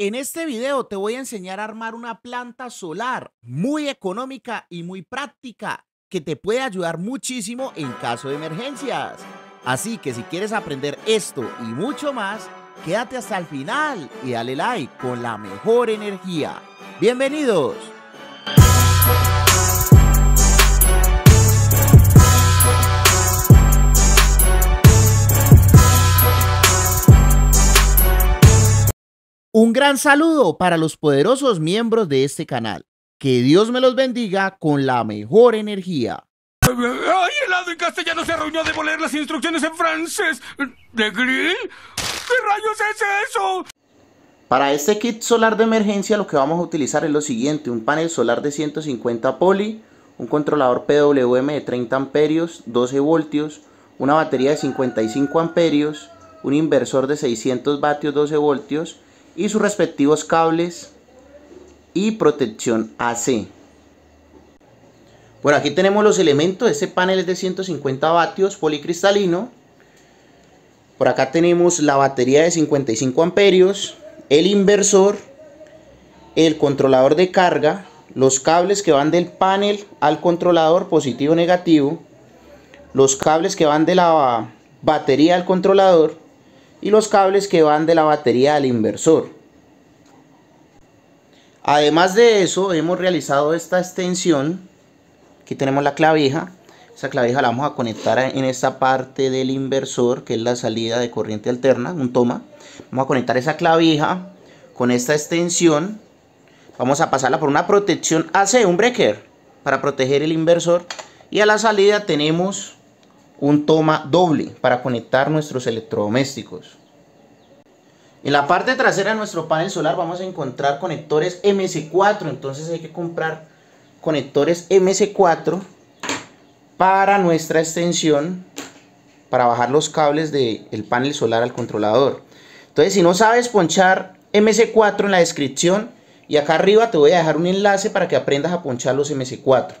En este video te voy a enseñar a armar una planta solar muy económica y muy práctica que te puede ayudar muchísimo en caso de emergencias. Así que si quieres aprender esto y mucho más, quédate hasta el final y dale like con la mejor energía. ¡Bienvenidos! Un gran saludo para los poderosos miembros de este canal. Que Dios me los bendiga con la mejor energía. ¡Ay, el lado en castellano se arruinó de leer las instrucciones en francés! ¿De grill? ¿Qué rayos es eso? Para este kit solar de emergencia lo que vamos a utilizar es lo siguiente: un panel solar de 150 poli, un controlador PWM de 30 amperios, 12 voltios, una batería de 55 amperios, un inversor de 600 vatios, 12 voltios, y sus respectivos cables y protección AC. Bueno, aquí tenemos los elementos. Este panel es de 150 vatios policristalino. Por acá tenemos la batería de 55 amperios, el inversor, el controlador de carga, los cables que van del panel al controlador positivo negativo, los cables que van de la batería al controlador y los cables que van de la batería al inversor. Además de eso, hemos realizado esta extensión. Aquí tenemos la clavija. Esa clavija la vamos a conectar en esta parte del inversor, que es la salida de corriente alterna, un toma. Vamos a conectar esa clavija con esta extensión. Vamos a pasarla por una protección AC, un breaker, para proteger el inversor. Y a la salida tenemos un toma doble para conectar nuestros electrodomésticos. En la parte trasera de nuestro panel solar vamos a encontrar conectores MC4. Entonces hay que comprar conectores MC4 para nuestra extensión, para bajar los cables del panel solar al controlador. Entonces, si no sabes ponchar MC4, en la descripción y acá arriba te voy a dejar un enlace para que aprendas a ponchar los MC4.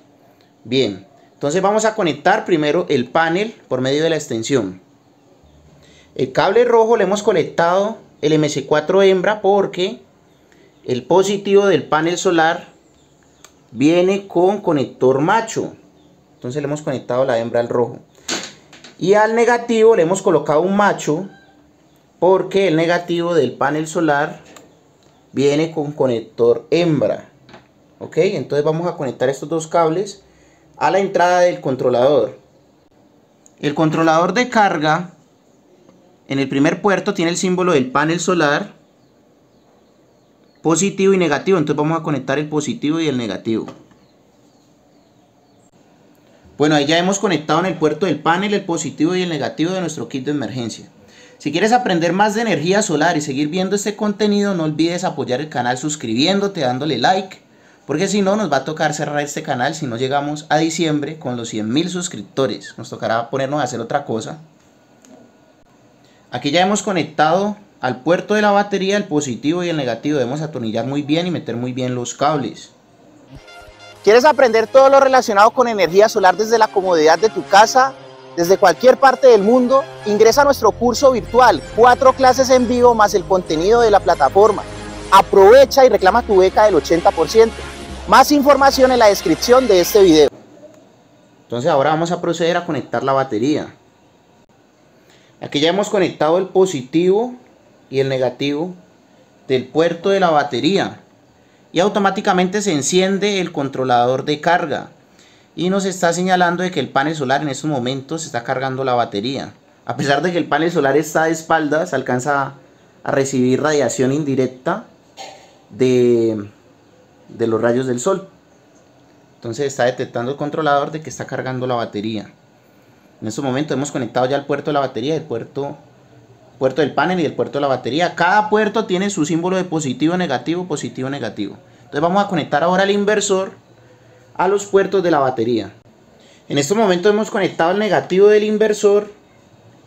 Bien. Entonces vamos a conectar primero el panel por medio de la extensión. El cable rojo le hemos conectado el MC4 hembra porque el positivo del panel solar viene con conector macho. Entonces le hemos conectado la hembra al rojo. Y al negativo le hemos colocado un macho porque el negativo del panel solar viene con conector hembra. ¿Ok? Entonces vamos a conectar estos dos cables a la entrada del controlador. El controlador de carga, en el primer puerto, tiene el símbolo del panel solar, positivo y negativo. Entonces vamos a conectar el positivo y el negativo. Bueno, ahí ya hemos conectado en el puerto del panel el positivo y el negativo de nuestro kit de emergencia. Si quieres aprender más de energía solar y seguir viendo este contenido, no olvides apoyar el canal suscribiéndote, dándole like, porque si no nos va a tocar cerrar este canal si no llegamos a diciembre con los 100.000 suscriptores. Nos tocará ponernos a hacer otra cosa. Aquí ya hemos conectado al puerto de la batería el positivo y el negativo. Debemos atornillar muy bien y meter muy bien los cables. ¿Quieres aprender todo lo relacionado con energía solar desde la comodidad de tu casa, desde cualquier parte del mundo? Ingresa a nuestro curso virtual, 4 clases en vivo más el contenido de la plataforma. Aprovecha y reclama tu beca del 80%. Más información en la descripción de este video. Entonces ahora vamos a proceder a conectar la batería. Aquí ya hemos conectado el positivo y el negativo del puerto de la batería. Y automáticamente se enciende el controlador de carga. Y nos está señalando de que el panel solar en estos momentos está cargando la batería. A pesar de que el panel solar está de espaldas, alcanza a recibir radiación indirecta de los rayos del sol. Entonces está detectando el controlador de que está cargando la batería. En este momento hemos conectado ya el puerto de la batería, el puerto del panel y el puerto de la batería. Cada puerto tiene su símbolo de positivo, negativo, positivo, negativo. Entonces vamos a conectar ahora el inversor a los puertos de la batería. En este momento hemos conectado el negativo del inversor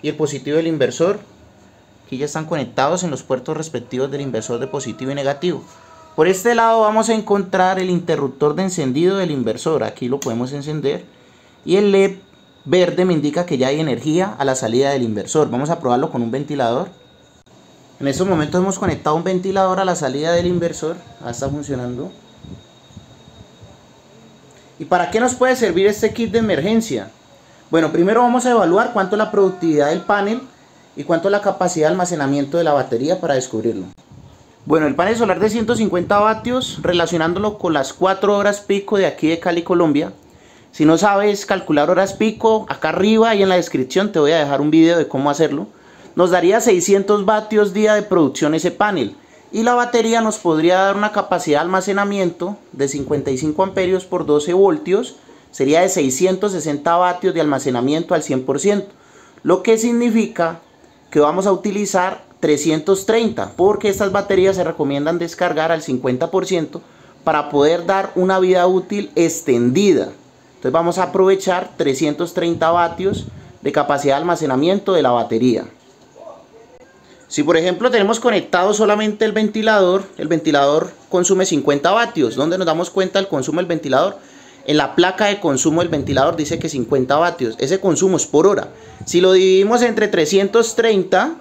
y el positivo del inversor. Aquí ya están conectados en los puertos respectivos del inversor de positivo y negativo. Por este lado vamos a encontrar el interruptor de encendido del inversor. Aquí lo podemos encender y el LED verde me indica que ya hay energía a la salida del inversor. Vamos a probarlo con un ventilador. En estos momentos hemos conectado un ventilador a la salida del inversor. Está funcionando. ¿Y para qué nos puede servir este kit de emergencia? Bueno, primero vamos a evaluar cuánto es la productividad del panel y cuánto es la capacidad de almacenamiento de la batería para descubrirlo. Bueno, el panel solar de 150 vatios, relacionándolo con las 4 horas pico de aquí de Cali, Colombia. Si no sabes calcular horas pico, acá arriba y en la descripción te voy a dejar un video de cómo hacerlo. Nos daría 600 vatios día de producción ese panel. Y la batería nos podría dar una capacidad de almacenamiento de 55 amperios por 12 voltios. Sería de 660 vatios de almacenamiento al 100%. Lo que significa que vamos a utilizar 330, porque estas baterías se recomiendan descargar al 50% para poder dar una vida útil extendida. Entonces vamos a aprovechar 330 vatios de capacidad de almacenamiento de la batería. Si por ejemplo tenemos conectado solamente el ventilador consume 50 vatios. ¿Dónde nos damos cuenta del consumo del ventilador? En la placa de consumo del ventilador dice que 50 vatios. Ese consumo es por hora. Si lo dividimos entre 330,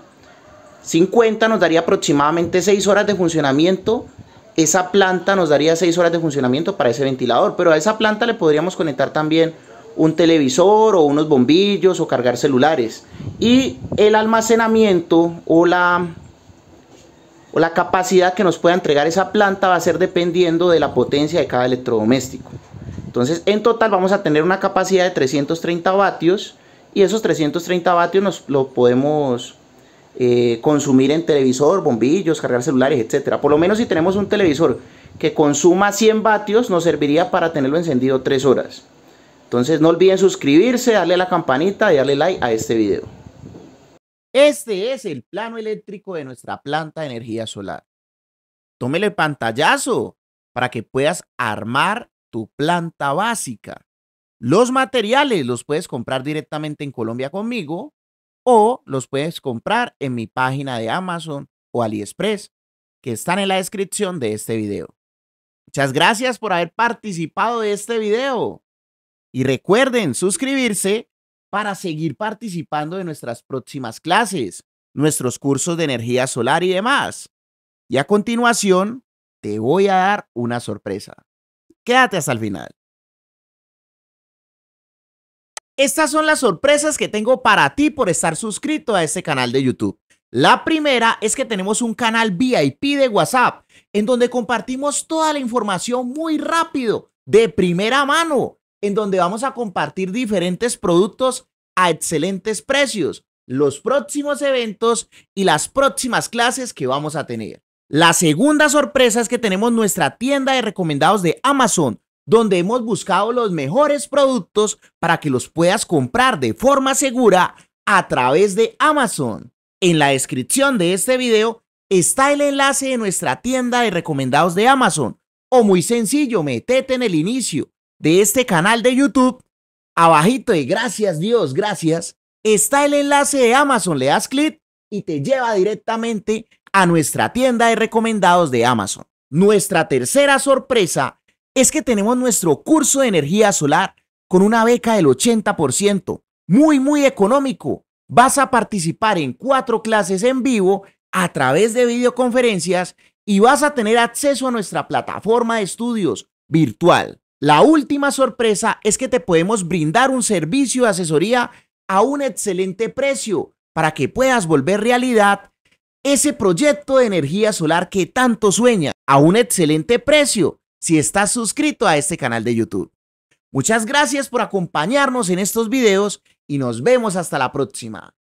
50 nos daría aproximadamente 6 horas de funcionamiento. Esa planta nos daría 6 horas de funcionamiento para ese ventilador, pero a esa planta le podríamos conectar también un televisor o unos bombillos o cargar celulares. Y el almacenamiento o la capacidad que nos pueda entregar esa planta va a ser dependiendo de la potencia de cada electrodoméstico. Entonces en total vamos a tener una capacidad de 330 vatios y esos 330 vatios nos lo podemos consumir en televisor, bombillos, cargar celulares, etcétera. Por lo menos si tenemos un televisor que consuma 100 vatios nos serviría para tenerlo encendido 3 horas. Entonces no olviden suscribirse, darle a la campanita y darle like a este video. Este es el plano eléctrico de nuestra planta de energía solar. Tómele pantallazo para que puedas armar tu planta básica. Los materiales los puedes comprar directamente en Colombia conmigo o los puedes comprar en mi página de Amazon o AliExpress, que están en la descripción de este video. Muchas gracias por haber participado de este video. Y recuerden suscribirse para seguir participando de nuestras próximas clases, nuestros cursos de energía solar y demás. Y a continuación, te voy a dar una sorpresa. Quédate hasta el final. Estas son las sorpresas que tengo para ti por estar suscrito a este canal de YouTube. La primera es que tenemos un canal VIP de WhatsApp, en donde compartimos toda la información muy rápido, de primera mano, en donde vamos a compartir diferentes productos a excelentes precios, los próximos eventos y las próximas clases que vamos a tener. La segunda sorpresa es que tenemos nuestra tienda de recomendados de Amazon, donde hemos buscado los mejores productos para que los puedas comprar de forma segura a través de Amazon. En la descripción de este video está el enlace de nuestra tienda de recomendados de Amazon. O muy sencillo, métete en el inicio de este canal de YouTube. Abajito de gracias Dios, gracias, está el enlace de Amazon. Le das clic y te lleva directamente a nuestra tienda de recomendados de Amazon. Nuestra tercera sorpresa es que tenemos nuestro curso de energía solar con una beca del 80%, muy económico. Vas a participar en 4 clases en vivo a través de videoconferencias y vas a tener acceso a nuestra plataforma de estudios virtual. La última sorpresa es que te podemos brindar un servicio de asesoría a un excelente precio para que puedas volver realidad ese proyecto de energía solar que tanto sueñas a un excelente precio, si estás suscrito a este canal de YouTube. Muchas gracias por acompañarnos en estos videos y nos vemos hasta la próxima.